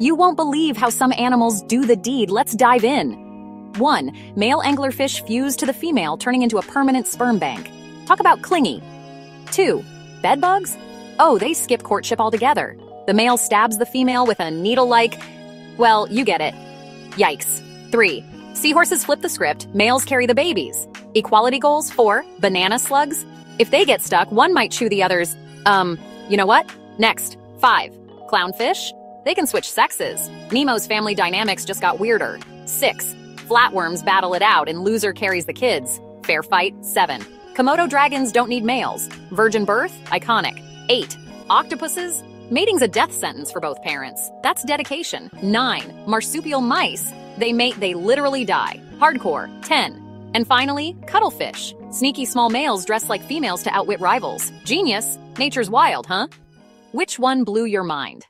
You won't believe how some animals do the deed. Let's dive in. 1. Male anglerfish fuse to the female, turning into a permanent sperm bank. Talk about clingy. 2. Bedbugs? Oh, they skip courtship altogether. The male stabs the female with a needle-like... well, you get it. Yikes. 3. Seahorses flip the script, males carry the babies. Equality goals. 4. Banana slugs? If they get stuck, one might chew the other's... you know what? Next. 5. Clownfish? They can switch sexes. Nemo's family dynamics just got weirder. 6. Flatworms battle it out and loser carries the kids. Fair fight. 7. Komodo dragons don't need males. Virgin birth? Iconic. 8. Octopuses? Mating's a death sentence for both parents. That's dedication. 9. Marsupial mice? They mate, they literally die. Hardcore. 10. And finally, cuttlefish. Sneaky small males dressed like females to outwit rivals. Genius. Nature's wild, huh? Which one blew your mind?